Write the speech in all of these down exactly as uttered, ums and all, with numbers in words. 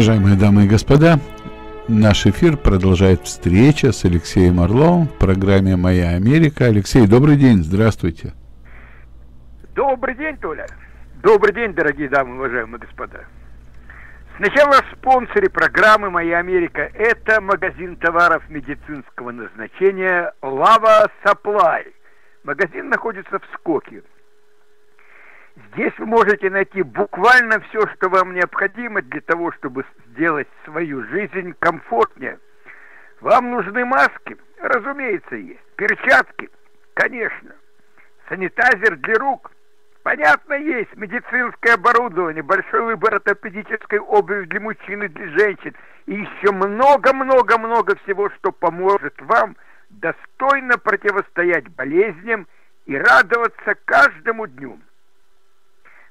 Уважаемые дамы и господа, наш эфир продолжает встреча с Алексеем Орловым в программе «Моя Америка». Алексей, добрый день, здравствуйте. Добрый день, Толя. Добрый день, дорогие дамы, уважаемые господа. Сначала спонсоры программы «Моя Америка» — это магазин товаров медицинского назначения «Lava Supply». Магазин находится в Скоке. Здесь вы можете найти буквально все, что вам необходимо для того, чтобы сделать свою жизнь комфортнее. Вам нужны маски? Разумеется, есть. Перчатки? Конечно. Санитайзер для рук? Понятно, есть. Медицинское оборудование, большой выбор ортопедической обуви для мужчин и для женщин. И еще много-много-много всего, что поможет вам достойно противостоять болезням и радоваться каждому дню.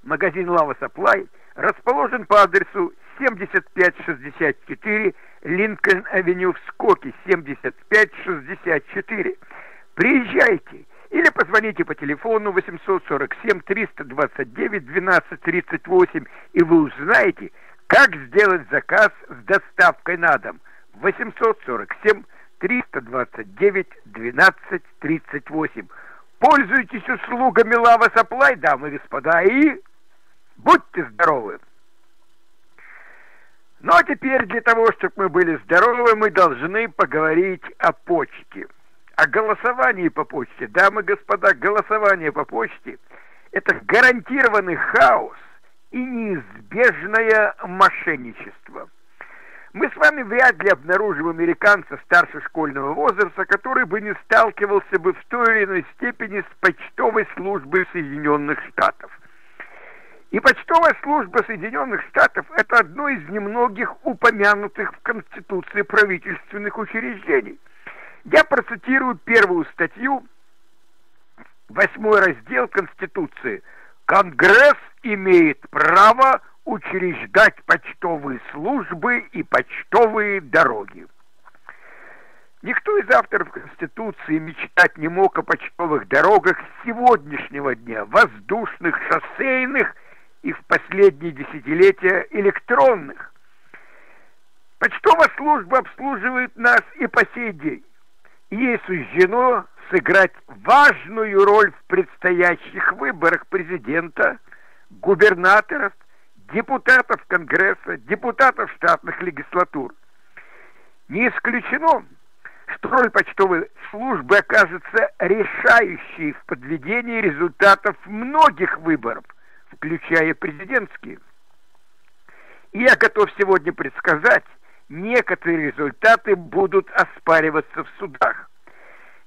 Магазин Lava Supply расположен по адресу семьдесят пять шестьдесят четыре Линкольн-авеню в Скоке, семьдесят пять шестьдесят четыре. Приезжайте или позвоните по телефону восемь сорок семь триста двадцать девять двенадцать тридцать восемь, и вы узнаете, как сделать заказ с доставкой на дом. восемь сорок семь триста двадцать девять двенадцать тридцать восемь. Пользуйтесь услугами Lava Supply, дамы и господа, и будьте здоровы! Ну а теперь для того, чтобы мы были здоровы, мы должны поговорить о почте. О голосовании по почте. Дамы и господа, голосование по почте — это гарантированный хаос и неизбежное мошенничество. Мы с вами вряд ли обнаружим американца старше школьного возраста, который бы не сталкивался бы в той или иной степени с почтовой службой Соединенных Штатов. И почтовая служба Соединенных Штатов – это одно из немногих упомянутых в Конституции правительственных учреждений. Я процитирую первую статью, восьмой раздел Конституции. Конгресс имеет право учреждать почтовые службы и почтовые дороги. Никто из авторов Конституции мечтать не мог о почтовых дорогах сегодняшнего дня, воздушных, шоссейных и в последние десятилетия электронных. Почтовая служба обслуживает нас и по сей день. И ей суждено сыграть важную роль в предстоящих выборах президента, губернаторов, депутатов Конгресса, депутатов штатных легислатур. Не исключено, что роль почтовой службы окажется решающей в подведении результатов многих выборов, включая президентские. И я готов сегодня предсказать, некоторые результаты будут оспариваться в судах.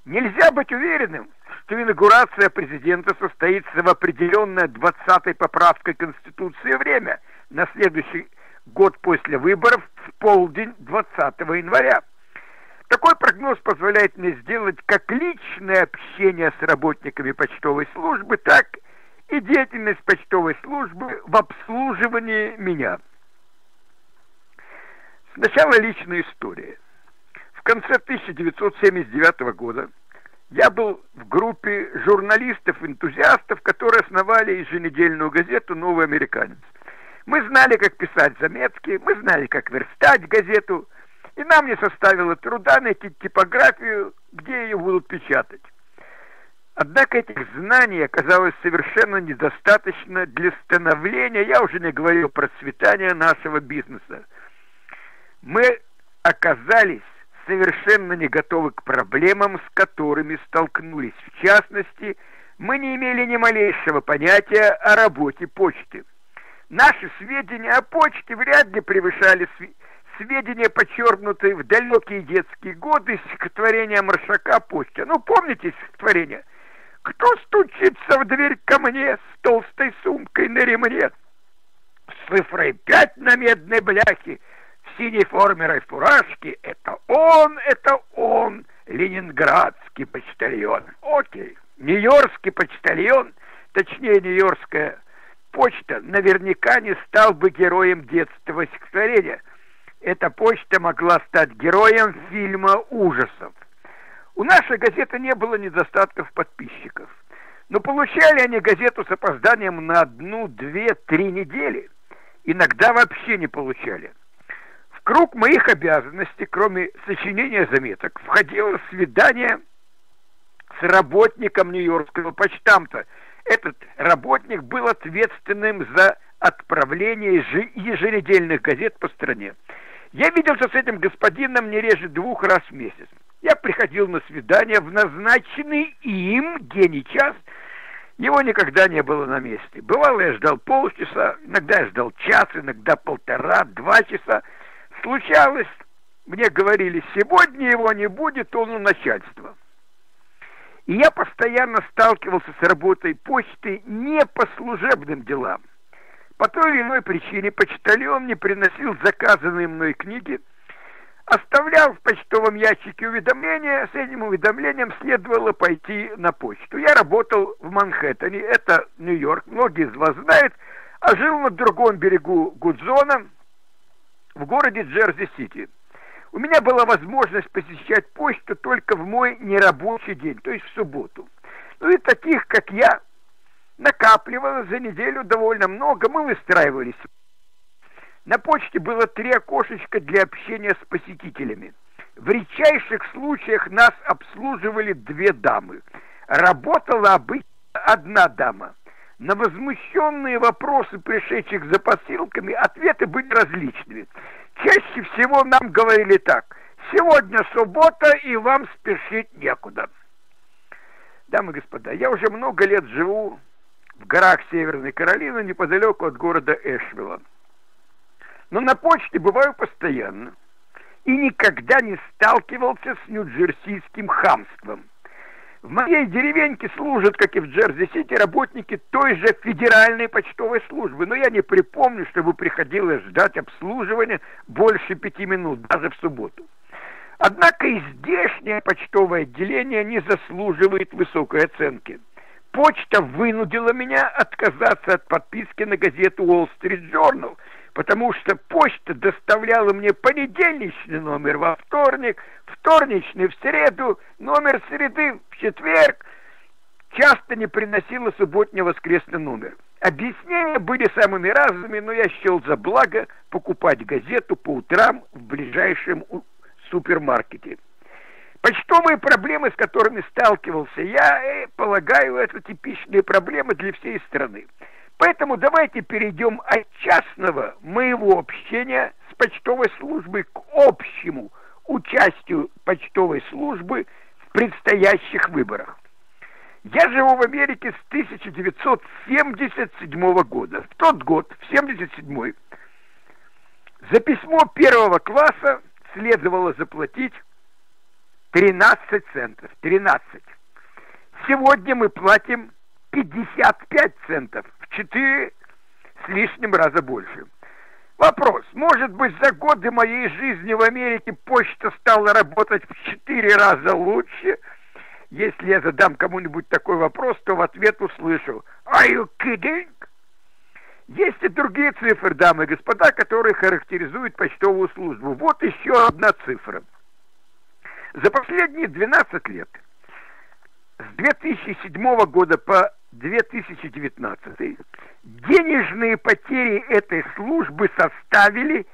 Нельзя быть уверенным, что инаугурация президента состоится в определенное двадцатой поправкой Конституции время на следующий год после выборов в полдень двадцатого января. Такой прогноз позволяет мне сделать как личное общение с работниками почтовой службы, так и деятельность почтовой службы в обслуживании меня. Сначала личная история. В конце тысяча девятьсот семьдесят девятого года я был в группе журналистов-энтузиастов, которые основали еженедельную газету «Новый американец». Мы знали, как писать заметки, мы знали, как верстать газету, и нам не составило труда найти типографию, где ее будут печатать. Однако этих знаний оказалось совершенно недостаточно для становления, я уже не говорю, процветания нашего бизнеса. Мы оказались совершенно не готовы к проблемам, с которыми столкнулись. В частности, мы не имели ни малейшего понятия о работе почты. Наши сведения о почте вряд ли превышали сведения, подчеркнутые в далекие детские годы стихотворения Маршака «Почта». Ну, помните стихотворение? «Кто стучится в дверь ко мне с толстой сумкой на ремне, с цифрой пять на медной бляхе, в синей форме и фуражке, это он, это он, ленинградский почтальон». Окей, нью-йоркский почтальон, точнее нью-йоркская почта, наверняка не стал бы героем детского стихотворения. Эта почта могла стать героем фильма ужасов. У нашей газеты не было недостатков подписчиков, но получали они газету с опозданием на одну, две, три недели. Иногда вообще не получали. В круг моих обязанностей, кроме сочинения заметок, входило свидание с работником Нью-Йоркского почтамта. Этот работник был ответственным за отправление еженедельных газет по стране. Я виделся с этим господином не реже двух раз в месяц. Я приходил на свидание в назначенный им день и час. Его никогда не было на месте. Бывало, я ждал полчаса, иногда я ждал час, иногда полтора, два часа. Случалось, мне говорили, сегодня его не будет, он у начальства. И я постоянно сталкивался с работой почты не по служебным делам. По той или иной причине почтальон не приносил заказанные мной книги, оставлял в почтовом ящике уведомления, с этим уведомлением следовало пойти на почту. Я работал в Манхэттене, это Нью-Йорк, многие из вас знают, а жил на другом берегу Гудзона, в городе Джерси-Сити. У меня была возможность посещать почту только в мой нерабочий день, то есть в субботу. Ну и таких, как я, накапливалось за неделю довольно много, мы выстраивались. На почте было три окошечка для общения с посетителями. В редчайших случаях нас обслуживали две дамы. Работала обычно одна дама. На возмущенные вопросы пришедших за посылками ответы были различными. Чаще всего нам говорили так: сегодня суббота и вам спешить некуда. Дамы и господа, я уже много лет живу в горах Северной Каролины, неподалеку от города Эшвилла. Но на почте бываю постоянно и никогда не сталкивался с нью-джерсийским хамством. В моей деревеньке служат, как и в Джерси-Сити, работники той же федеральной почтовой службы. Но я не припомню, чтобы приходилось ждать обслуживания больше пяти минут, даже в субботу. Однако и здешнее почтовое отделение не заслуживает высокой оценки. Почта вынудила меня отказаться от подписки на газету Wall Street Journal, потому что почта доставляла мне понедельничный номер во вторник, вторничный в среду, номер среды в четверг, часто не приносила субботне-воскресный номер. Объяснения были самыми разными, но я счел за благо покупать газету по утрам в ближайшем супермаркете. Почтовые проблемы, с которыми сталкивался я, полагаю, это типичные проблемы для всей страны. Поэтому давайте перейдем от частного моего общения с почтовой службой к общему участию почтовой службы в предстоящих выборах. Я живу в Америке с тысяча девятьсот семьдесят седьмого года. В тот год, в семьдесят седьмой, за письмо первого класса следовало заплатить тринадцать центов. тринадцать. Сегодня мы платим пятьдесят пять центов. Четыре с лишним раза больше. Вопрос. Может быть, за годы моей жизни в Америке почта стала работать в четыре раза лучше? Если я задам кому-нибудь такой вопрос, то в ответ услышу: Are you kidding? Есть и другие цифры, дамы и господа, которые характеризуют почтовую службу. Вот еще одна цифра. За последние двенадцать лет, с две тысячи седьмого года по две тысячи девятнадцатый, денежные потери этой службы составили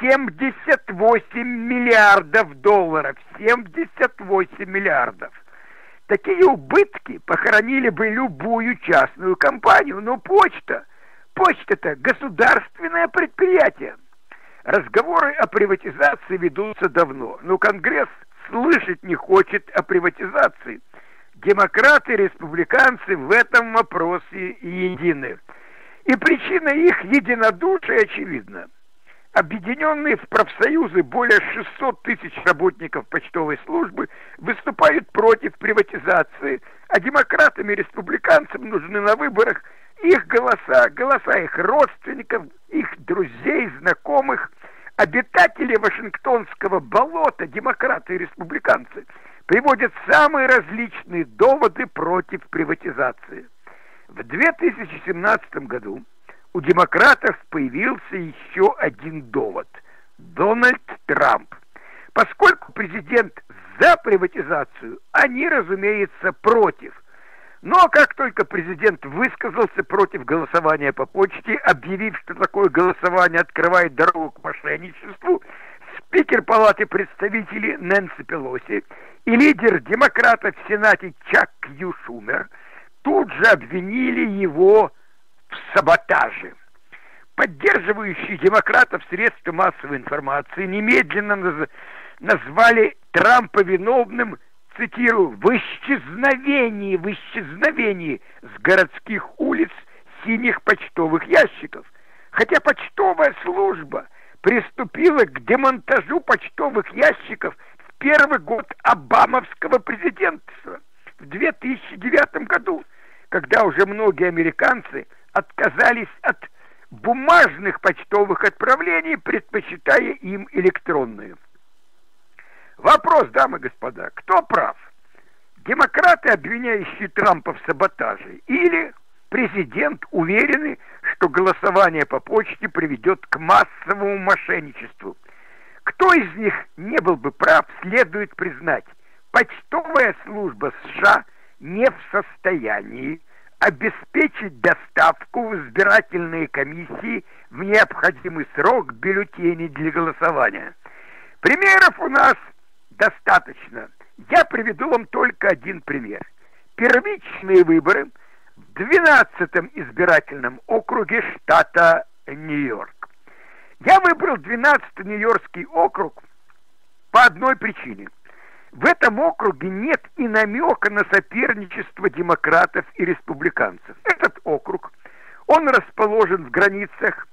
семьдесят восемь миллиардов долларов. семьдесят восемь миллиардов. Такие убытки похоронили бы любую частную компанию. Но почта, почта-то государственное предприятие. Разговоры о приватизации ведутся давно, но Конгресс слышать не хочет о приватизации. Демократы и республиканцы в этом вопросе едины. И причина их единодушия очевидна. Объединенные в профсоюзы более шестисот тысяч работников почтовой службы выступают против приватизации, а демократам и республиканцам нужны на выборах их голоса, голоса их родственников, их друзей, знакомых. Обитатели Вашингтонского болота, демократы и республиканцы, приводят самые различные доводы против приватизации. В две тысячи семнадцатом году у демократов появился еще один довод – Дональд Трамп. Поскольку президент за приватизацию, они, разумеется, против. Но как только президент высказался против голосования по почте, объявив, что такое голосование открывает дорогу к мошенничеству – спикер Палаты представителей Нэнси Пелоси и лидер демократов в Сенате Чак Шумер тут же обвинили его в саботаже. Поддерживающие демократов средства массовой информации немедленно наз... назвали Трампа виновным, цитирую, в исчезновении, в исчезновении с городских улиц синих почтовых ящиков. Хотя почтовая служба приступила к демонтажу почтовых ящиков в первый год обамовского президентства в две тысячи девятом году, когда уже многие американцы отказались от бумажных почтовых отправлений, предпочитая им электронные. Вопрос, дамы и господа, кто прав? Демократы, обвиняющие Трампа в саботаже, или президент, уверенный, что голосование по почте приведет к массовому мошенничеству? Кто из них не был бы прав, следует признать, почтовая служба США не в состоянии обеспечить доставку в избирательные комиссии в необходимый срок бюллетеней для голосования. Примеров у нас достаточно. Я приведу вам только один пример. Первичные выборы в двенадцатом избирательном округе штата Нью-Йорк. Я выбрал двенадцатый Нью-Йоркский округ по одной причине. В этом округе нет и намека на соперничество демократов и республиканцев. Этот округ, он расположен в границах,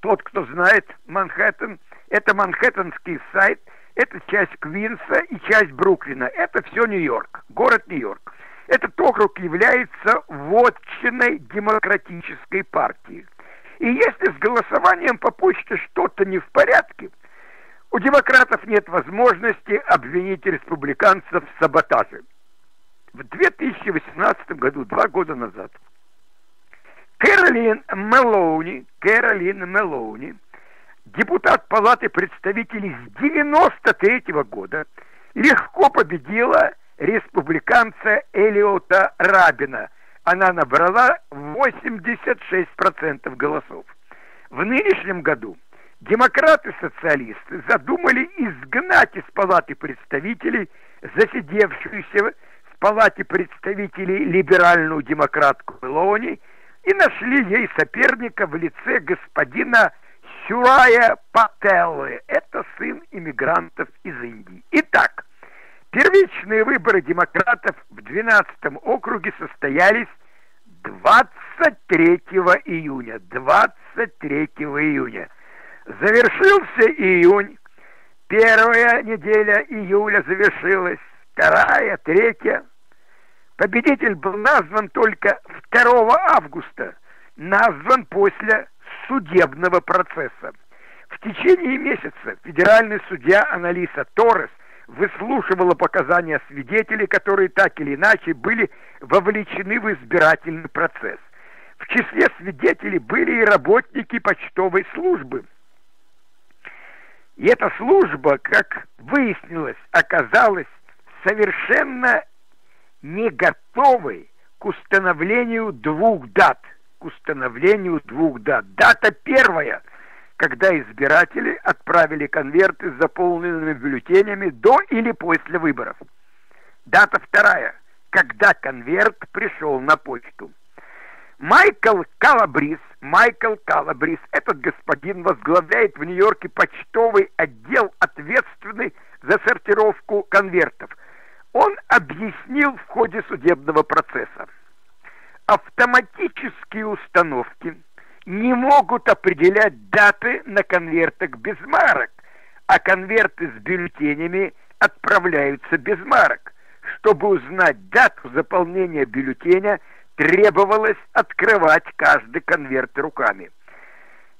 тот, кто знает, Манхэттен, это Манхэттенский сайт, это часть Квинса и часть Бруклина, это все Нью-Йорк, город Нью-Йорк. Этот округ является вотчиной демократической партии. И если с голосованием по почте что-то не в порядке, у демократов нет возможности обвинить республиканцев в саботаже. В две тысячи восемнадцатом году, два года назад, Кэролин Мэлони, Кэролин Мэлони, депутат Палаты представителей с девяносто третьего года, легко победила республиканца Элиота Рабина. Она набрала восемьдесят шесть процентов голосов. В нынешнем году демократы-социалисты задумали изгнать из Палаты представителей засидевшуюся в Палате представителей либеральную демократку Мэлони и нашли ей соперника в лице господина Сюая Пателлы. Это сын иммигрантов из Индии. Итак, первичные выборы демократов в двенадцатом округе состоялись двадцать третьего июня. двадцать третьего июня. Завершился июнь, первая неделя июля завершилась, вторая, третья. Победитель был назван только второго августа, назван после судебного процесса. В течение месяца федеральный судья Аналиса Торрес выслушивала показания свидетелей, которые так или иначе были вовлечены в избирательный процесс. В числе свидетелей были и работники почтовой службы. И эта служба, как выяснилось, оказалась совершенно не готовой к установлению двух дат. К установлению двух дат. Дата первая, когда избиратели отправили конверты с заполненными бюллетенями до или после выборов. Дата вторая, когда конверт пришел на почту. Майкл Калабрис, Майкл Калабрис, этот господин возглавляет в Нью-Йорке почтовый отдел, ответственный за сортировку конвертов. Он объяснил в ходе судебного процесса: автоматические установки не могут определять даты на конвертах без марок, а конверты с бюллетенями отправляются без марок. Чтобы узнать дату заполнения бюллетеня, требовалось открывать каждый конверт руками.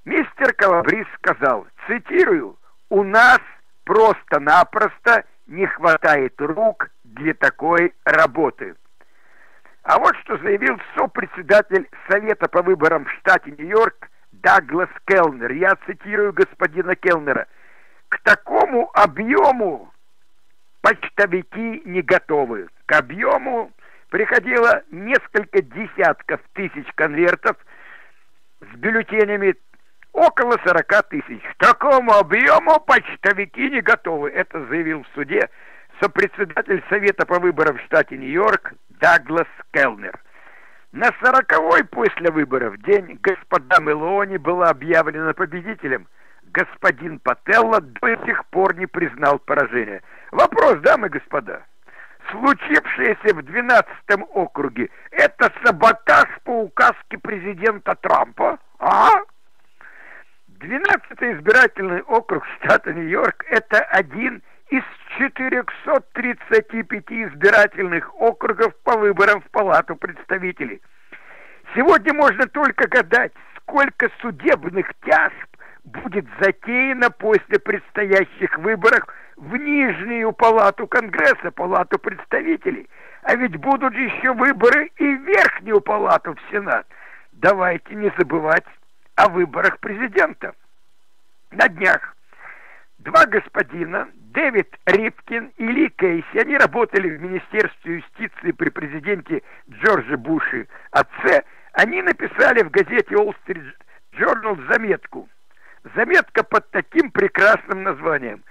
Мистер Калабрис сказал, цитирую, «У нас просто-напросто не хватает рук для такой работы». А вот что заявил сопредседатель Совета по выборам в штате Нью-Йорк Дуглас Келнер. Я цитирую господина Келнера. «К такому объему почтовики не готовы. К объему приходило несколько десятков тысяч конвертов с бюллетенями около сорока тысяч. К такому объему почтовики не готовы. Это заявил в суде сопредседатель Совета по выборам в штате Нью-Йорк Дуглас Келнер. На сороковой после выборов день господа Мэлони была объявлена победителем. Господин Пателла до сих пор не признал поражения. Вопрос, дамы и господа. Случившееся в двенадцатом округе — это саботаж по указке президента Трампа? А? двенадцатый избирательный округ штата Нью-Йорк – это один из четырёхсот тридцати пяти избирательных округов по выборам в Палату представителей. Сегодня можно только гадать, сколько судебных тяжб будет затеяно после предстоящих выборов в Нижнюю Палату Конгресса, Палату представителей. А ведь будут еще выборы и в Верхнюю Палату, в Сенат. Давайте не забывать о выборах президента. На днях два господина, Дэвид Рибкин и Ли Кейси, они работали в Министерстве юстиции при президенте Джорджа Буше отце, они написали в газете Wall Street Journal заметку. Заметка под таким прекрасным названием: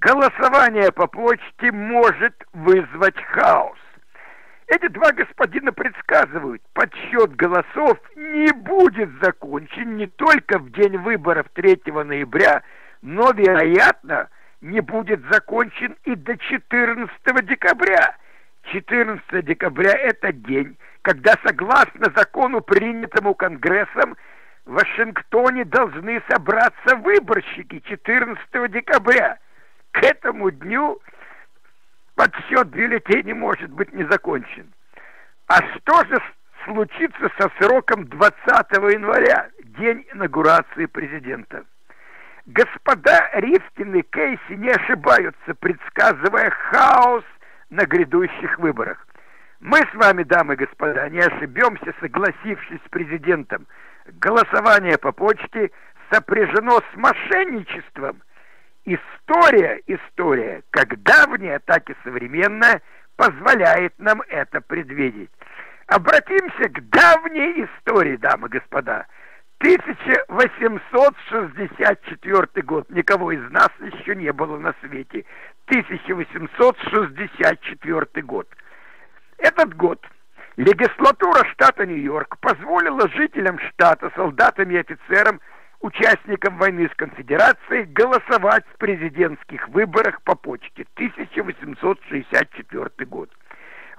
«Голосование по почте может вызвать хаос». Эти два господина предсказывают, подсчет голосов не будет закончен не только в день выборов третьего ноября, но, вероятно, не будет закончен и до четырнадцатого декабря. четырнадцатого декабря – это день, когда, согласно закону, принятому Конгрессом, в Вашингтоне должны собраться выборщики четырнадцатого декабря. К этому дню подсчет бюллетеней может быть не закончен. А что же случится со сроком двадцатого января, день инаугурации президента? Господа Рифкин и Кейси не ошибаются, предсказывая хаос на грядущих выборах. Мы с вами, дамы и господа, не ошибемся, согласившись с президентом. Голосование по почте сопряжено с мошенничеством. История, история, как давняя, так и современная, позволяет нам это предвидеть. Обратимся к давней истории, дамы и господа. тысяча восемьсот шестьдесят четвёртый год. Никого из нас еще не было на свете. тысяча восемьсот шестьдесят четвёртый год. Этот год легислатура штата Нью-Йорк позволила жителям штата, солдатам и офицерам, участникам войны с конфедерацией, голосовать в президентских выборах по почте. тысяча восемьсот шестьдесят четвёртый год.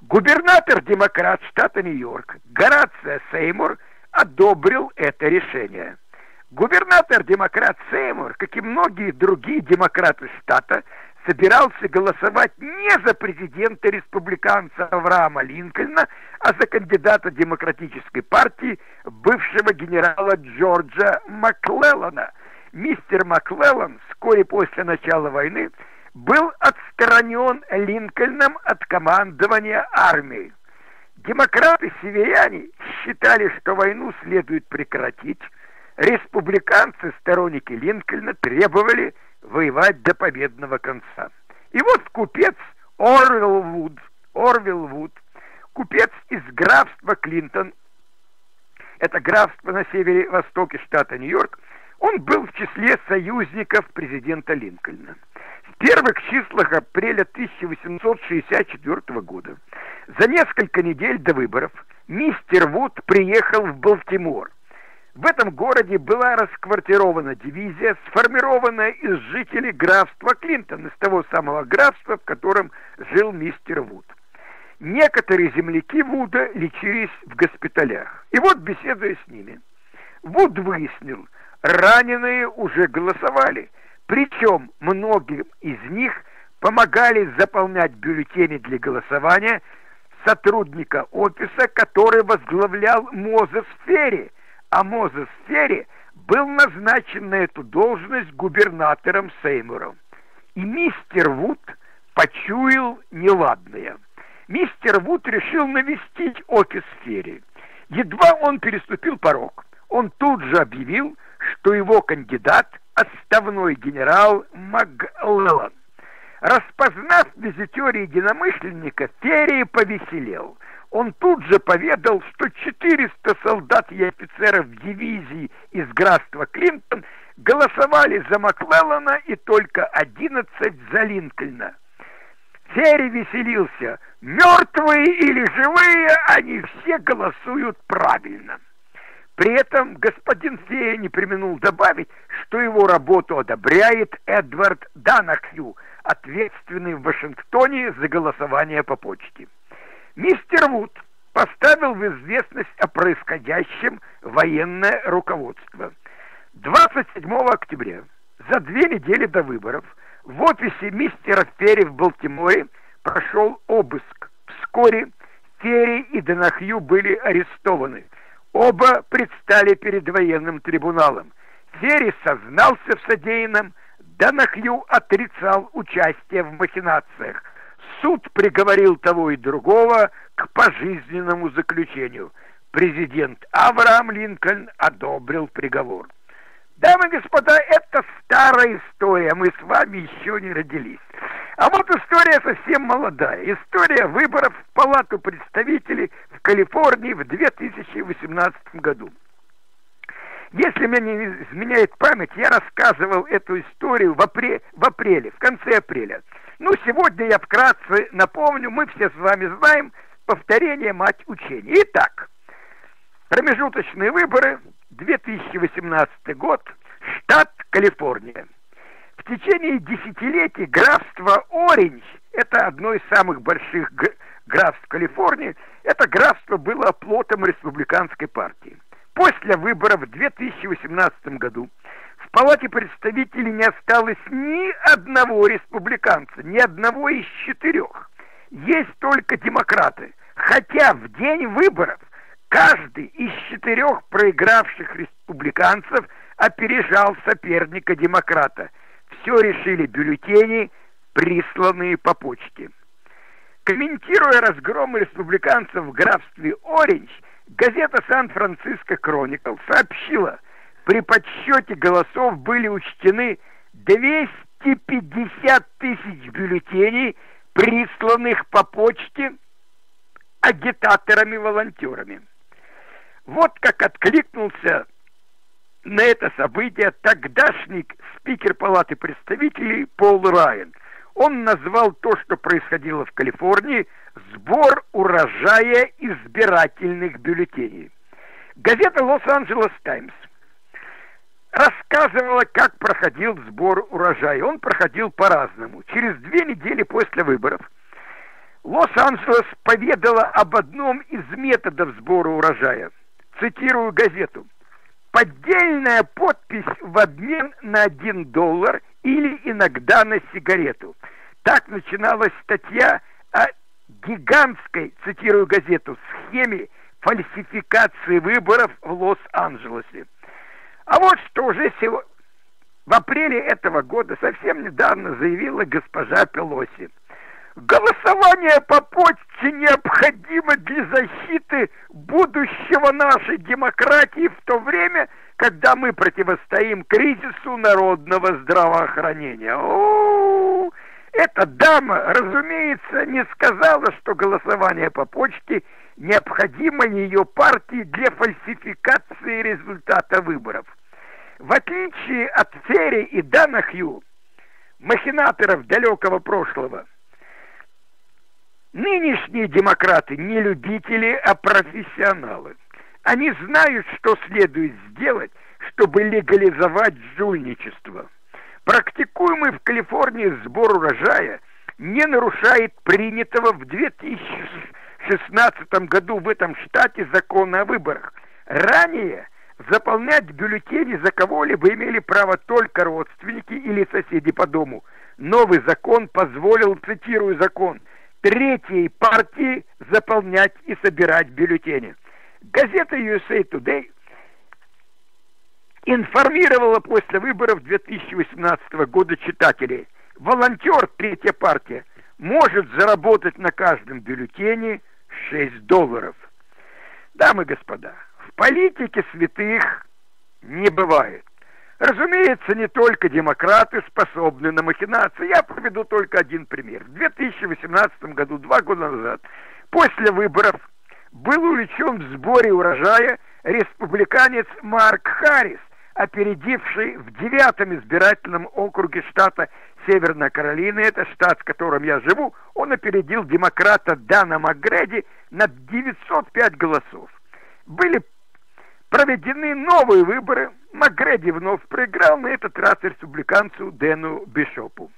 Губернатор-демократ штата Нью-Йорк Горация Сеймур одобрил это решение. Губернатор-демократ Сеймур, как и многие другие демократы штата, собирался голосовать не за президента-республиканца Авраама Линкольна, а за кандидата демократической партии, бывшего генерала Джорджа Макклеллана. Мистер Макклеллан вскоре после начала войны был отстранен Линкольном от командования армией. Демократы-северяне считали, что войну следует прекратить. Республиканцы, сторонники Линкольна, требовали воевать до победного конца. И вот купец Орвил Вуд, Орвил Вуд, купец из графства Клинтон, это графство на севере-востоке штата Нью-Йорк, он был в числе союзников президента Линкольна. В первых числах апреля тысяча восемьсот шестьдесят четвёртого года, за несколько недель до выборов, мистер Вуд приехал в Балтимор. В этом городе была расквартирована дивизия, сформированная из жителей графства Клинтон, из того самого графства, в котором жил мистер Вуд. Некоторые земляки Вуда лечились в госпиталях. И вот, беседуя с ними, Вуд выяснил, раненые уже голосовали, причем многим из них помогали заполнять бюллетени для голосования сотрудника офиса, который возглавлял Мозес Ферри. А Мозес Ферри был назначен на эту должность губернатором Сеймуром. И мистер Вуд почуял неладное. Мистер Вуд решил навестить офис Ферри. Едва он переступил порог, он тут же объявил, что его кандидат – отставной генерал Макклеллан. Распознав визитера-единомышленника, Ферри повеселел. он тут же поведал, что четыреста солдат и офицеров дивизии из графства Клинтон голосовали за Макклеллана и только одиннадцать за Линкольна. Ферри веселился. Мертвые или живые, они все голосуют правильно. При этом господин Ферри не преминул добавить, что его работу одобряет Эдвард Донахью, ответственный в Вашингтоне за голосование по почте. Мистер Вуд поставил в известность о происходящем военное руководство. двадцать седьмого октября, за две недели до выборов, в офисе мистера Ферри в Балтиморе прошел обыск. Вскоре Ферри и Донахью были арестованы. Оба предстали перед военным трибуналом. Ферри сознался в содеянном, Донахью отрицал участие в махинациях. Суд приговорил того и другого к пожизненному заключению. Президент Авраам Линкольн одобрил приговор. Дамы и господа, это старая история, мы с вами еще не родились. А вот история совсем молодая. История выборов в Палату представителей в Калифорнии в две тысячи восемнадцатом году. Если меня не изменяет память, я рассказывал эту историю в, апре... в апреле, в конце апреля. Ну, сегодня я вкратце напомню, мы все с вами знаем, повторение мать учения. Итак, промежуточные выборы, две тысячи восемнадцатый год, штат Калифорния. В течение десятилетий графство Оринж, это одно из самых больших графств Калифорнии, это графство было оплотом республиканской партии. После выборов в две тысячи восемнадцатом году в Палате представителей не осталось ни одного республиканца, ни одного из четырех. Есть только демократы. Хотя в день выборов каждый из четырех проигравших республиканцев опережал соперника демократа. Все решили бюллетени, присланные по почте. Комментируя разгром республиканцев в графстве Оринж, газета «Сан-Франциско Кроникл» сообщила, при подсчете голосов были учтены двести пятьдесят тысяч бюллетеней, присланных по почте агитаторами-волонтерами. Вот как откликнулся на это событие тогдашний спикер Палаты представителей Пол Райан. Он назвал то, что происходило в Калифорнии, сбор урожая избирательных бюллетеней. Газета «Лос-Анджелес Таймс» рассказывала, как проходил сбор урожая. Он проходил по-разному. Через две недели после выборов Лос-Анджелес поведала об одном из методов сбора урожая. Цитирую газету. «Поддельная подпись в обмен на один доллар или иногда на сигарету». Так начиналась статья о гигантской, цитирую газету, схеме фальсификации выборов в Лос-Анджелесе. А вот что уже сего... в апреле этого года совсем недавно заявила госпожа Пелоси. Голосование по почте необходимо для защиты будущего нашей демократии в то время, когда мы противостоим кризису народного здравоохранения. О-о-о! Эта дама, разумеется, не сказала, что голосование по почте необходимо ее партии для фальсификации результата выборов. В отличие от Ферри и Донахью, махинаторов далекого прошлого, нынешние демократы не любители, а профессионалы. Они знают, что следует сделать, чтобы легализовать жульничество. Практикуемый в Калифорнии сбор урожая не нарушает принятого в две тысячи шестнадцатом году в этом штате закона о выборах. Ранее заполнять бюллетени за кого-либо имели право только родственники или соседи по дому. Новый закон позволил, цитирую закон, третьей партии заполнять и собирать бюллетени. Газета ю эс эй тудей информировала после выборов две тысячи восемнадцатого года читателей. Волонтер, третья партия, может заработать на каждом бюллетене шесть долларов. Дамы и господа, в политике святых не бывает. Разумеется, не только демократы способны на махинации. Я приведу только один пример. В две тысячи восемнадцатом году, два года назад, после выборов, был увлечен в сборе урожая республиканец Марк Харрис, опередивший в девятом избирательном округе штата Северная Каролина, это штат, в котором я живу, он опередил демократа Дана Макгреди на девятьсот пять голосов. Были проведены новые выборы, Макгреди вновь проиграл, на этот раз республиканцу Дэну Бишопу.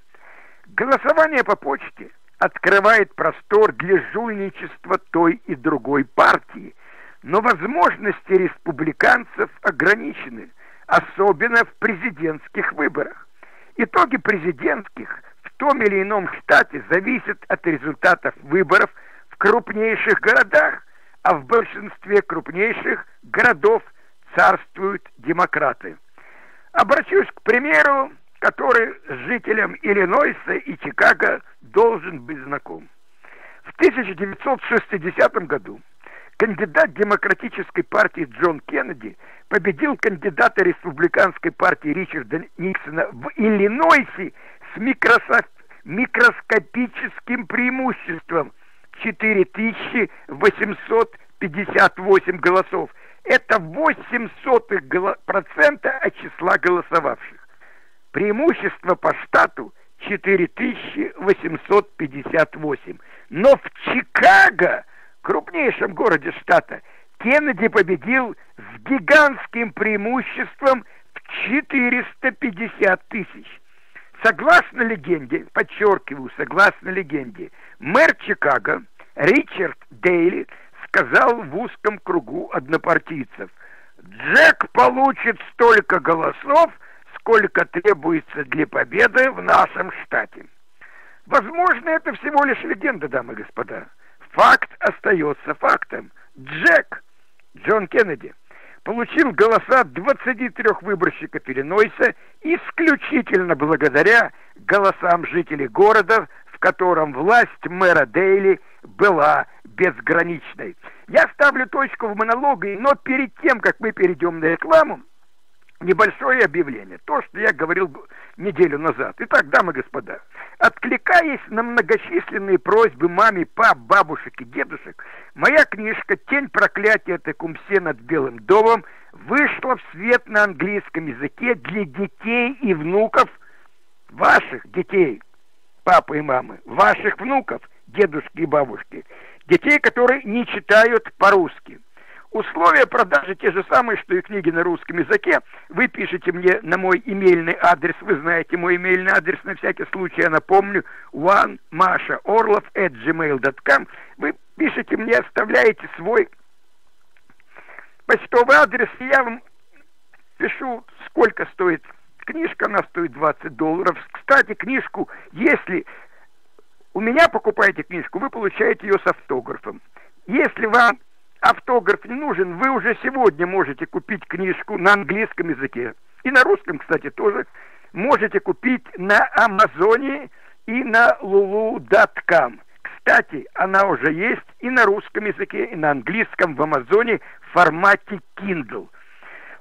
Голосование по почте открывает простор для жульничества той и другой партии, но возможности республиканцев ограничены, особенно в президентских выборах. Итоги президентских в том или ином штате зависят от результатов выборов в крупнейших городах, а в большинстве крупнейших городов царствуют демократы. Обращусь к примеру, который жителям Иллинойса и Чикаго должен быть знаком. В тысяча девятьсот шестидесятом году кандидат демократической партии Джон Кеннеди победил кандидата республиканской партии Ричарда Никсона в Иллинойсе с микроскопическим преимуществом четыре тысячи восемьсот пятьдесят восемь голосов. Это ноль целых восемь сотых процента от числа голосовавших. Преимущество по штату четыре тысячи восемьсот пятьдесят восемь. Но в Чикаго, крупнейшем городе штата, Кеннеди победил с гигантским преимуществом в четыреста пятьдесят тысяч. Согласно легенде, подчеркиваю, согласно легенде, мэр Чикаго Ричард Дейли сказал в узком кругу однопартийцев: «Джек получит столько голосов, сколько требуется для победы в нашем штате». Возможно, это всего лишь легенда, дамы и господа. Факт остается фактом. Джек, Джон Кеннеди, получил голоса двадцати трёх выборщиков Иллинойса исключительно благодаря голосам жителей города, в котором власть мэра Дейли была безграничной. Я ставлю точку в монологе, но перед тем, как мы перейдем на рекламу, небольшое объявление. То, что я говорил неделю назад. Итак, дамы и господа, откликаясь на многочисленные просьбы маме, пап, бабушек и дедушек, моя книжка «Тень проклятия Текумсе над Белым домом» вышла в свет на английском языке для детей и внуков ваших детей, папы и мамы, ваших внуков, дедушки и бабушки, детей, которые не читают по-русски. Условия продажи те же самые, что и книги на русском языке. Вы пишете мне на мой имейльный адрес. Вы знаете мой имейльный адрес. На всякий случай я напомню: one masha orlov at gmail dot com. Вы пишете мне, оставляете свой почтовый адрес, и я вам пишу, сколько стоит книжка. Она стоит двадцать долларов. Кстати, книжку, если у меня покупаете книжку, вы получаете ее с автографом. Если вам автограф не нужен, вы уже сегодня можете купить книжку на английском языке. И на русском, кстати, тоже. Можете купить на Амазоне и на лулу точка ком. Кстати, она уже есть и на русском языке, и на английском в Амазоне в формате Kindle.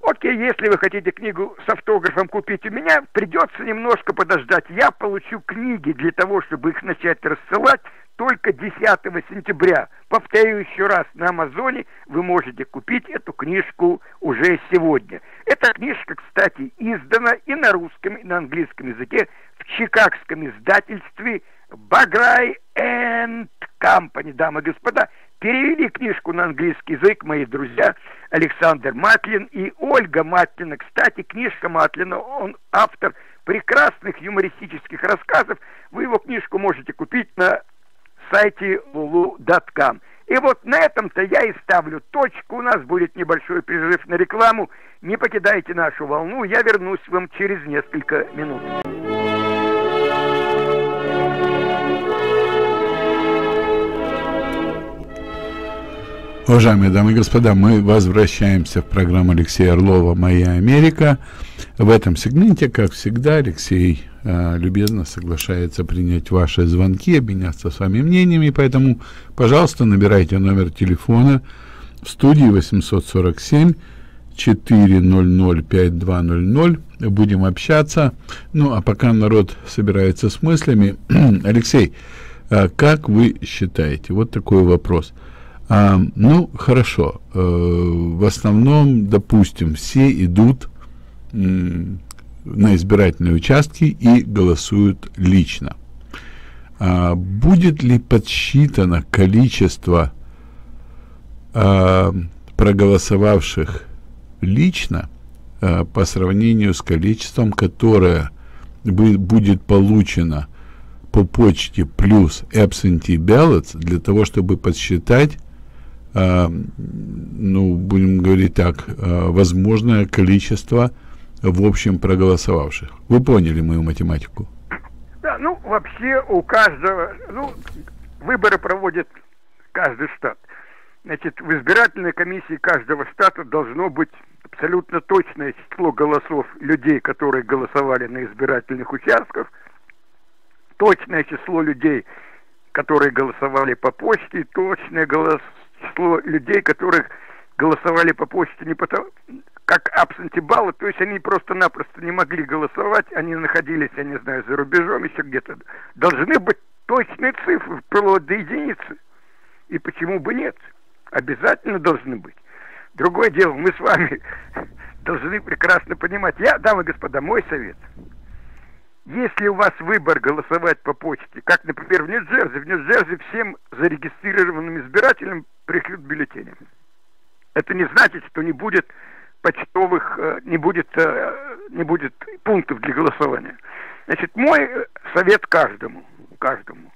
Окей, если вы хотите книгу с автографом купить у меня, придется немножко подождать. Я получу книги для того, чтобы их начать рассылать, только десятого сентября. Повторю еще раз, на Амазоне вы можете купить эту книжку уже сегодня. Эта книжка, кстати, издана и на русском, и на английском языке в чикагском издательстве Баграй энд Компани, дамы и господа. Перевели книжку на английский язык мои друзья Александр Матлин и Ольга Матлина. Кстати, книжка Матлина, он автор прекрасных юмористических рассказов. Вы его книжку можете купить на сайте лулу точка ком. И вот на этом-то я и ставлю точку. У нас будет небольшой перерыв на рекламу. Не покидайте нашу волну. Я вернусь к вам через несколько минут. Уважаемые дамы и господа, мы возвращаемся в программу Алексея Орлова «Моя Америка». В этом сегменте, как всегда, Алексей э, любезно соглашается принять ваши звонки, обменяться с вами мнениями, поэтому, пожалуйста, набирайте номер телефона в студии восемь семь семь четыре ноль ноль пять два ноль ноль. Будем общаться. Ну, а пока народ собирается с мыслями, Алексей, э, как вы считаете, вот такой вопрос. А, ну, хорошо. Э, в основном, допустим, все идут э, на избирательные участки и голосуют лично. А, будет ли подсчитано количество э, проголосовавших лично э, по сравнению с количеством, которое будет получено по почте плюс absentee ballots, для того, чтобы подсчитать, э, ну, будем говорить так, э, возможное количество в общем проголосовавших. Вы поняли мою математику? Да, ну, вообще у каждого, ну, выборы проводит каждый штат. Значит, в избирательной комиссии каждого штата должно быть абсолютно точное число голосов людей, которые голосовали на избирательных участках, точное число людей, которые голосовали по почте, и точное голос... число людей, которых голосовали по почте не потому, как absentee ballot, то есть они просто-напросто не могли голосовать, они находились, я не знаю, за рубежом, еще где-то. Должны быть точные цифры, вплоть до единицы. И почему бы нет? Обязательно должны быть. Другое дело, мы с вами должны прекрасно понимать. Я, дамы и господа, мой совет. Если у вас выбор голосовать по почте, как, например, в Нью-Джерси, в Нью-Джерси всем зарегистрированным избирателям пришлют бюллетени. Это не значит, что не будет почтовых, не будет, не будет пунктов для голосования. Значит, мой совет каждому, каждому,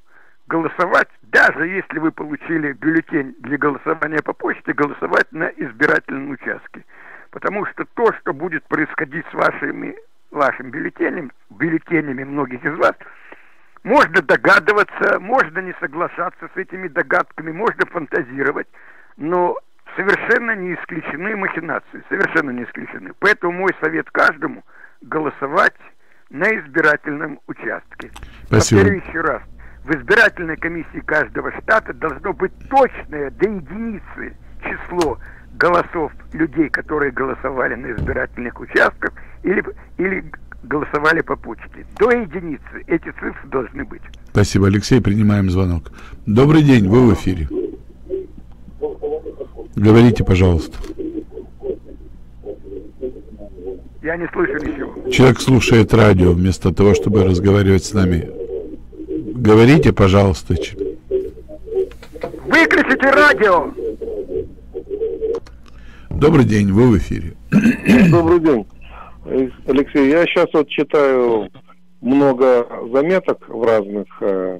голосовать, даже если вы получили бюллетень для голосования по почте, голосовать на избирательном участке. Потому что то, что будет происходить с вашими вашим бюллетенем, бюллетенями многих из вас, можно догадываться, можно не соглашаться с этими догадками, можно фантазировать, но совершенно не исключены махинации, совершенно не исключены. Поэтому мой совет каждому – голосовать на избирательном участке. Спасибо. Повторю еще раз, в избирательной комиссии каждого штата должно быть точное до единицы число голосов людей, которые голосовали на избирательных участках или, или голосовали по почте. До единицы эти цифры должны быть. Спасибо, Алексей. Принимаем звонок. Добрый день, вы в эфире. Говорите, пожалуйста. Я не слышу ничего. Человек слушает радио вместо того, чтобы разговаривать с нами. Говорите, пожалуйста. Выключите радио! Добрый день, вы в эфире. Добрый день, Алексей. Я сейчас вот читаю много заметок в разных э,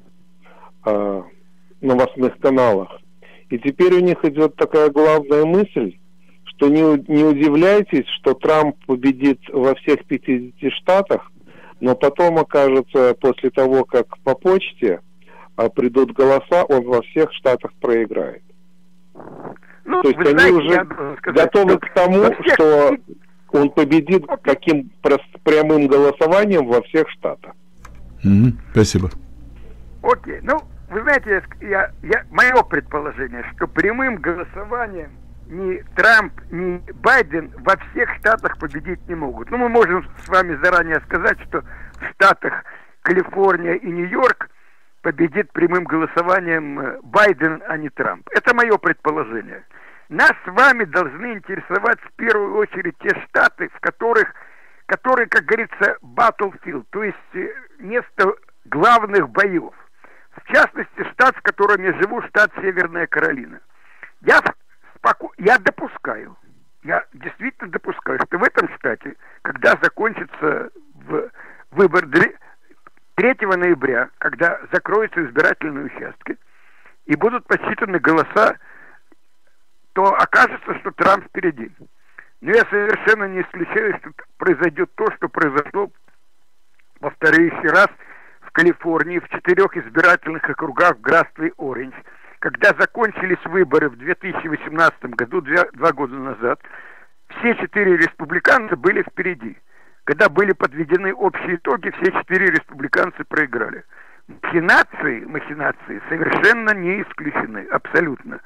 э, новостных каналах. И теперь у них идет такая главная мысль, что не, не удивляйтесь, что Трамп победит во всех пятидесяти штатах, но потом окажется, после того, как по почте а придут голоса, он во всех штатах проиграет. Ну, то есть они знаете, уже сказать, готовы к тому, всех... что он победит таким прямым голосованием во всех штатах. Mm-hmm. Спасибо. Окей. Ну, вы знаете, я, я, мое предположение, что прямым голосованием ни Трамп, ни Байден во всех штатах победить не могут. Ну, мы можем с вами заранее сказать, что в штатах Калифорния и Нью-Йорк победит прямым голосованием Байден, а не Трамп. Это мое предположение. Нас с вами должны интересовать в первую очередь те штаты, в которых, которые, как говорится, battlefield, то есть место главных боев. В частности, штат, в котором я живу, штат Северная Каролина. Я, споко... я допускаю, я действительно допускаю, что в этом штате, когда закончится выбор... третьего ноября, когда закроются избирательные участки и будут подсчитаны голоса, то окажется, что Трамп впереди. Но я совершенно не исключаю, что произойдет то, что произошло, повторю еще раз, в Калифорнии, в четырех избирательных округах в Грасли и Ориндж, когда закончились выборы в две тысячи восемнадцатом году, два, два года назад, все четыре республиканца были впереди. Когда были подведены общие итоги, все четыре республиканцы проиграли. Махинации, махинации совершенно не исключены, абсолютно.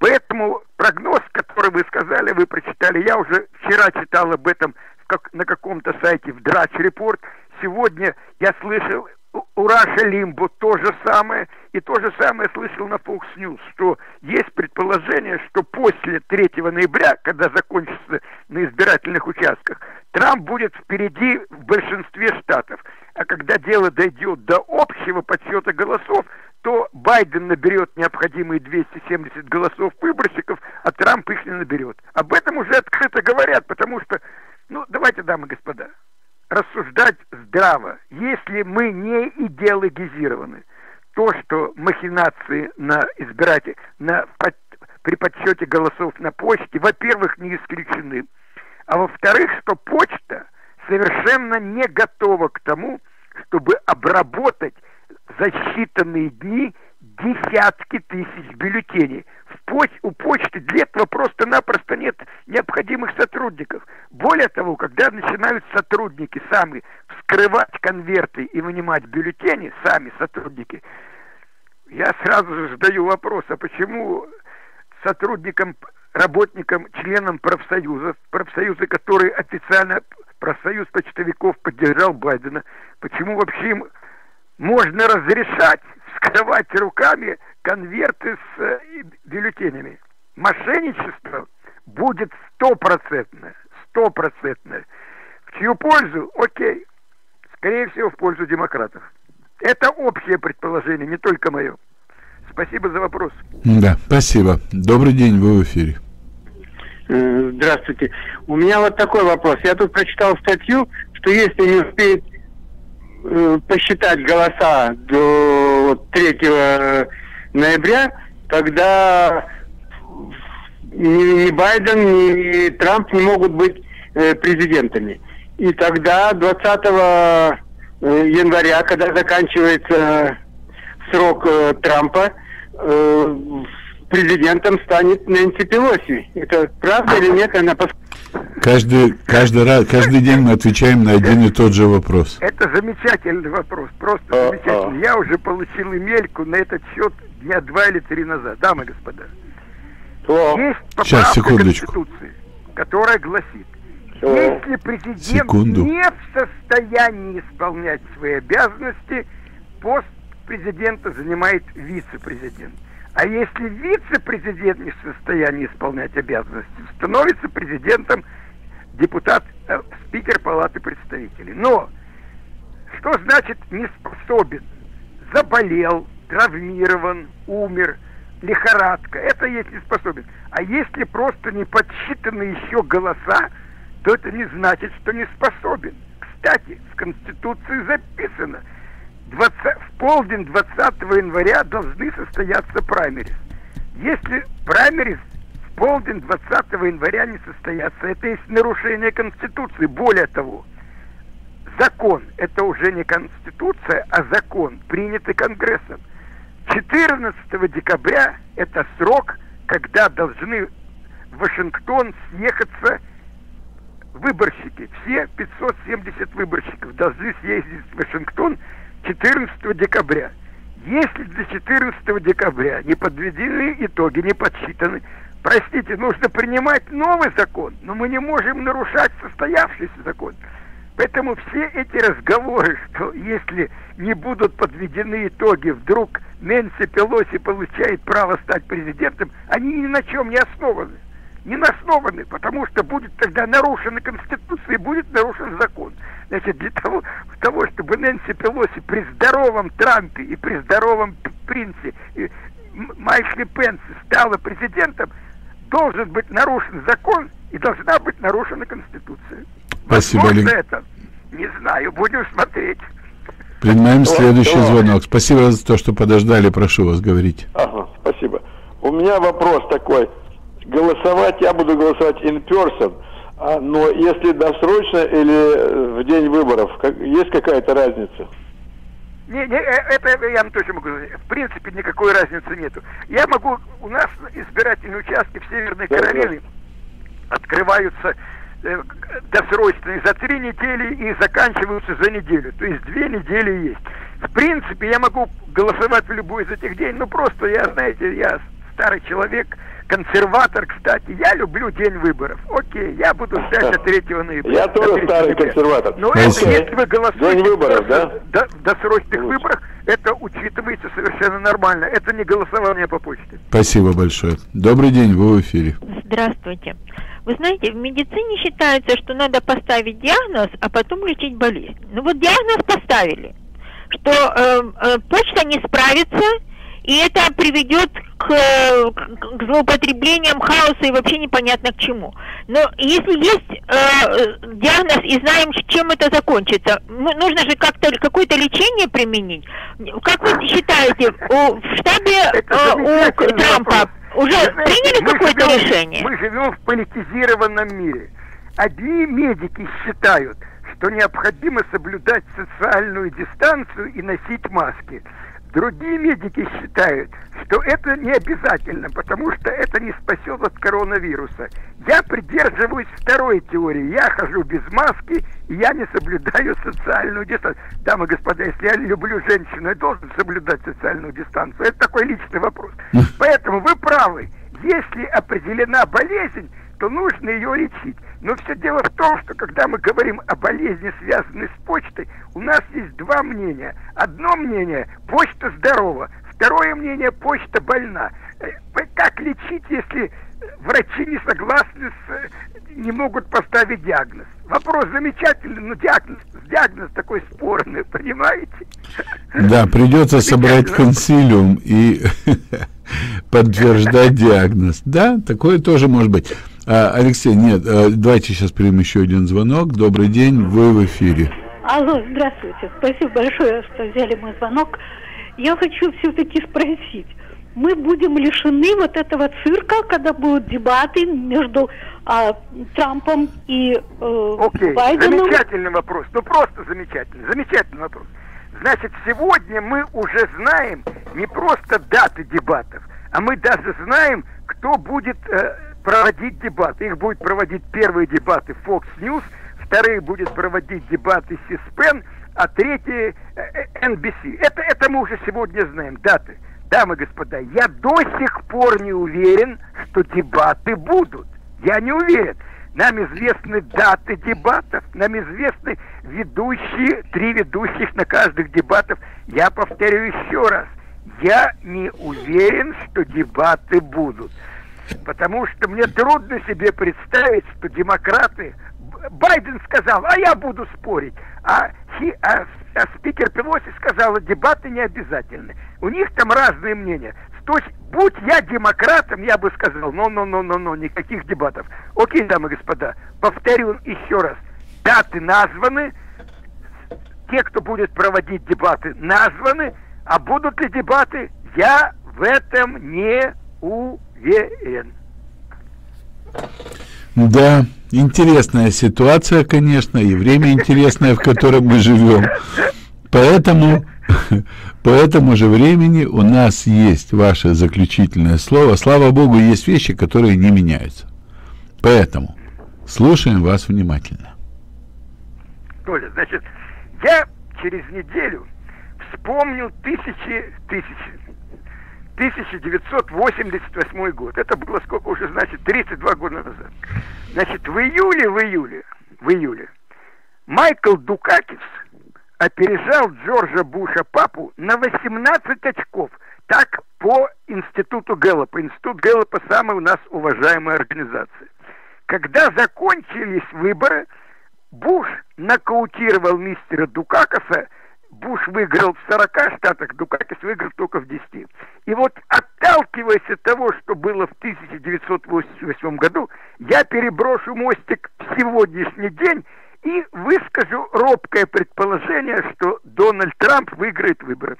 Поэтому прогноз, который вы сказали, вы прочитали, я уже вчера читал об этом как, на каком-то сайте в Драч Репорт. Сегодня я слышал у Раша Лимбо то же самое, и то же самое слышал на Fox News, что есть предположение, что после третьего ноября, когда закончится на избирательных участках, Трамп будет впереди в большинстве штатов. А когда дело дойдет до общего подсчета голосов, то Байден наберет необходимые двести семьдесят голосов выборщиков, а Трамп их не наберет. Об этом уже открыто говорят, потому что, ну, давайте, дамы и господа, рассуждать здраво. Если мы не идеологизированы, то, что махинации на избиратель, на, под, при подсчете голосов на почте, во-первых, не исключены, а во-вторых, что почта совершенно не готова к тому, чтобы обработать за считанные дни десятки тысяч бюллетеней. В поч... У почты для этого просто-напросто нет необходимых сотрудников. Более того, когда начинают сотрудники сами вскрывать конверты и вынимать бюллетени, сами сотрудники, я сразу же задаю вопрос, а почему сотрудникам, работникам, членам профсоюза, профсоюзы, которые официально, профсоюз почтовиков поддержал Байдена, почему вообще им можно разрешать вскрывать руками конверты с бюллетенями? Мошенничество будет стопроцентное, стопроцентное. В чью пользу? Окей. Скорее всего, в пользу демократов. Это общее предположение, не только мое. Спасибо за вопрос. Да, спасибо. Добрый день, вы в эфире. Здравствуйте. У меня вот такой вопрос. Я тут прочитал статью, что если не успеет посчитать голоса до третьего ноября, тогда ни Байден, ни Трамп не могут быть президентами. И тогда двадцатого января, когда заканчивается срок Трампа, президентом станет Нэнси Пелоси. Это правда или нет? Она пос... Каждый, каждый, раз, каждый день мы отвечаем на один и тот же вопрос. Это замечательный вопрос, просто замечательный. Я уже получил имельку на этот счет дня два или три назад. Дамы и господа, есть поправка Конституции, которая гласит, если президент секунду. не в состоянии исполнять свои обязанности, пост президента занимает вице-президент. А если вице-президент не в состоянии исполнять обязанности, становится президентом депутат, э, спикер Палаты представителей. Но что значит не способен? Заболел, травмирован, умер, лихорадка. Это есть не способен. А если просто не подсчитаны еще голоса, то это не значит, что не способен. Кстати, в Конституции записано, двадцатого в полдень двадцатого января должны состояться праймерис. Если праймерис в полдень двадцатого января не состоятся, это есть нарушение Конституции. Более того, закон, это уже не Конституция, а закон, принятый Конгрессом. четырнадцатого декабря это срок, когда должны в Вашингтон съехаться выборщики. Все пятьсот семьдесят выборщиков должны съездить в Вашингтон четырнадцатого декабря. Если до четырнадцатого декабря не подведены итоги, не подсчитаны, простите, нужно принимать новый закон, но мы не можем нарушать состоявшийся закон. Поэтому все эти разговоры, что если не будут подведены итоги, вдруг Нэнси Пелоси получает право стать президентом, они ни на чем не основаны. Не основаны, потому что будет тогда нарушена Конституция и будет нарушен закон. Значит, для того, для того, чтобы Нэнси Пелоси при здоровом Трампе и при здоровом Принце и Майкле Пенсе стала президентом, должен быть нарушен закон и должна быть нарушена Конституция. Спасибо, возможно, Олег. Это? Не знаю, будем смотреть. Принимаем следующий звонок. Спасибо за то, что подождали. Прошу вас говорить. Ага, спасибо. У меня вопрос такой. Голосовать я буду голосовать in person, но если досрочно или в день выборов, есть какая-то разница? Не, не, это я вам точно могу сказать. В принципе, никакой разницы нету. Я могу, у нас избирательные участки в Северной да, Каролине да. открываются э, досрочные за три недели и заканчиваются за неделю. То есть две недели есть. В принципе, я могу голосовать в любой из этих дней, но просто я, знаете, я старый человек, консерватор, кстати. Я люблю день выборов. Окей, я буду ждать до третьего ноября. Я тоже старый консерватор. Но это, если вы голосуете в досрочных выборах, это учитывается совершенно нормально. Это не голосование по почте. Спасибо большое. Добрый день, вы в эфире. Здравствуйте. Вы знаете, в медицине считается, что надо поставить диагноз, а потом лечить болезнь. Ну вот диагноз поставили, что э, э, почта не справится, и это приведет к, к, к злоупотреблениям, хаосу и вообще непонятно к чему. Но если есть э, диагноз и знаем, чем это закончится, нужно же как-то какое-то лечение применить. Как вы считаете, у, в штабе э, у Трампа уже приняли какое-то решение? Мы живем в политизированном мире. Одни медики считают, что необходимо соблюдать социальную дистанцию и носить маски. Другие медики считают, что это не обязательно, потому что это не спасет от коронавируса. Я придерживаюсь второй теории. Я хожу без маски, и я не соблюдаю социальную дистанцию. Дамы и господа, если я люблю женщину, я должен соблюдать социальную дистанцию. Это такой личный вопрос. Поэтому вы правы. Если определена болезнь, то нужно ее лечить. Но все дело в том, что когда мы говорим о болезни, связанной с почтой, у нас есть два мнения. Одно мнение – почта здорова. Второе мнение – почта больна. Как лечить, если врачи не согласны, с, не могут поставить диагноз? Вопрос замечательный, но диагноз, диагноз такой спорный, понимаете? Да, придется собрать консилиум и подтверждать диагноз. Да, такое тоже может быть. Алексей, нет, давайте сейчас примем еще один звонок. Добрый день, вы в эфире. Алло, здравствуйте. Спасибо большое, что взяли мой звонок. Я хочу все-таки спросить. Мы будем лишены вот этого цирка, когда будут дебаты между а, Трампом и э, Окей. Байденом? Замечательный вопрос. Ну, просто замечательный. Замечательный вопрос. Значит, сегодня мы уже знаем не просто даты дебатов, а мы даже знаем, кто будет... Э, проводить дебаты. Их будет проводить первые дебаты Fox News, вторые будет проводить дебаты си спэн, а третьи эн би си. Это, это мы уже сегодня знаем. Даты. Дамы и господа, я до сих пор не уверен, что дебаты будут. Я не уверен. Нам известны даты дебатов, нам известны ведущие, три ведущих на каждых дебатах. Я повторю еще раз. Я не уверен, что дебаты будут. Потому что мне трудно себе представить, что демократы... Байден сказал, а я буду спорить. А, хи, а, а спикер Пелоси сказала, дебаты не обязательны. У них там разные мнения. То есть, будь я демократом, я бы сказал, но-но-но-но-но, никаких дебатов. Окей, дамы и господа, повторю еще раз. Даты названы, те, кто будет проводить дебаты, названы. А будут ли дебаты, я в этом не уверен. Да, интересная ситуация, конечно, и время интересное, в котором мы живем. Поэтому по этому же времени у нас есть ваше заключительное слово. Слава Богу, есть вещи, которые не меняются. Поэтому слушаем вас внимательно. Толя, значит, я через неделю вспомнил тысячи, тысячи. тысяча девятьсот восемьдесят восьмой год. Это было сколько уже, значит, тридцать два года назад. Значит, в июле, в июле, в июле Майкл Дукакис опережал Джорджа Буша папу на восемнадцать очков. Так по институту Гэллопа. Институт Гэллопа самая у нас уважаемая организация. Когда закончились выборы, Буш нокаутировал мистера Дукакиса. Буш выиграл в сорока штатах, Дукакис выиграл только в десяти. И вот, отталкиваясь от того, что было в тысяча девятьсот восемьдесят восьмом году, я переброшу мостик в сегодняшний день и выскажу робкое предположение, что Дональд Трамп выиграет выборы.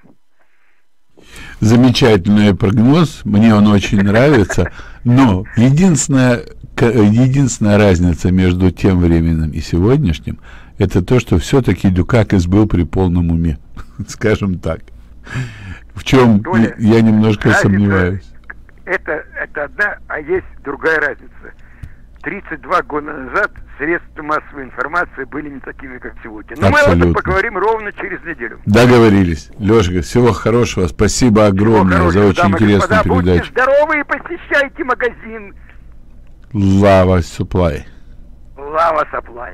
Замечательный прогноз, мне он очень нравится, но единственная, единственная разница между тем временем и сегодняшним — это то, что все-таки Дукакис был при полном уме, скажем так. В чем Толя, я немножко разница, сомневаюсь. Это, это одна, а есть другая разница. тридцать два года назад средства массовой информации были не такими, как сегодня. Но абсолютно. Мы об этом поговорим ровно через неделю. Договорились. Лешка, всего хорошего. Спасибо огромное всего за очень дамы, интересную господа, передачу. Будьте здоровы и посещайте магазин Lava Supply. Lava Supply.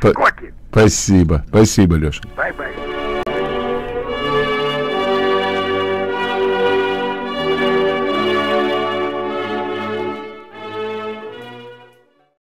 Скоки. Спасибо. Спасибо, Лешка. Bye-bye.